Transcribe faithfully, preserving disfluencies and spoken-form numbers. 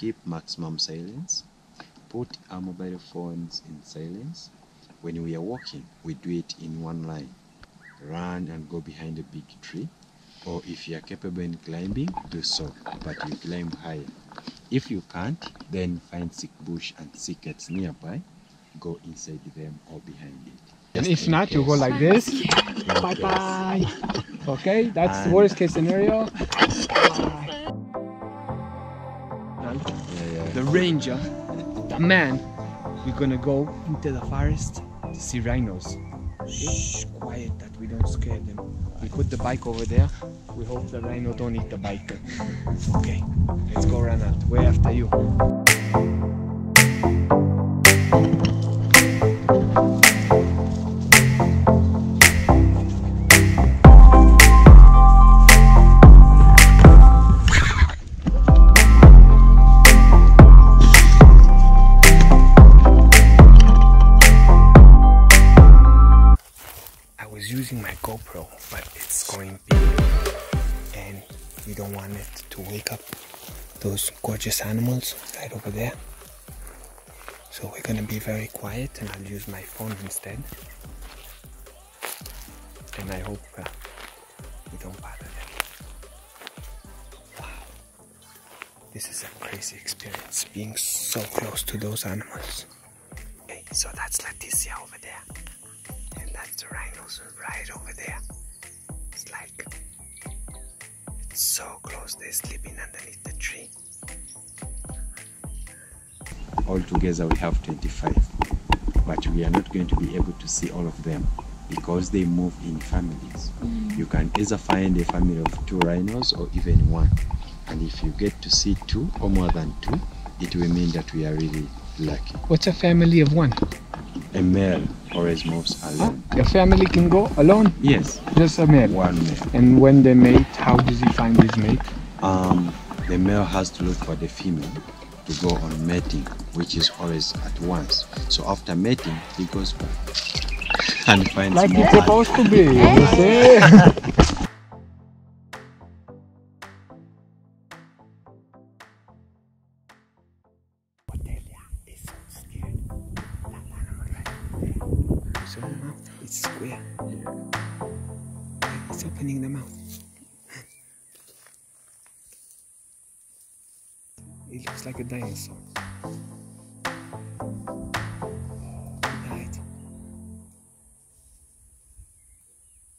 Keep maximum silence. Put our mobile phones in silence. When we are walking, we do it in one line. Run and go behind a big tree, or if you are capable in climbing, do so, but you climb higher. If you can't, then find thick bush and thickets nearby, go inside them or behind it. Just and if not, case. You go like this. Bye bye. Okay, that's and the worst case scenario. Bye. The ranger, the man, we're gonna go into the forest to see rhinos. Shh, quiet, that we don't scare them. We put the bike over there. We hope the rhino don't eat the bike. Okay, let's go, Ronald. We're after you. Using my GoPro, but it's going big and we don't want it to wake up those gorgeous animals right over there, so we're gonna be very quiet and I'll use my phone instead, and I hope uh, we don't bother them. Wow, this is a crazy experience being so close to those animals. Okay, so that's Leticia over there. The rhinos are right over there. It's like, it's so close, they're sleeping underneath the tree. Altogether we have twenty-five, but we are not going to be able to see all of them because they move in families. Mm. You can either find a family of two rhinos or even one, and if you get to see two or more than two, it will mean that we are really lucky. What's a family of one? A male always moves alone. Your family can go alone? Yes. Just a male? One male. And when they mate, how does he find his mate? Um, the male has to look for the female to go on mating, which is always at once. So after mating, he goes back and finds like more. Like it's supposed to be, you see? So now it's square. It's opening the mouth. It looks like a dinosaur.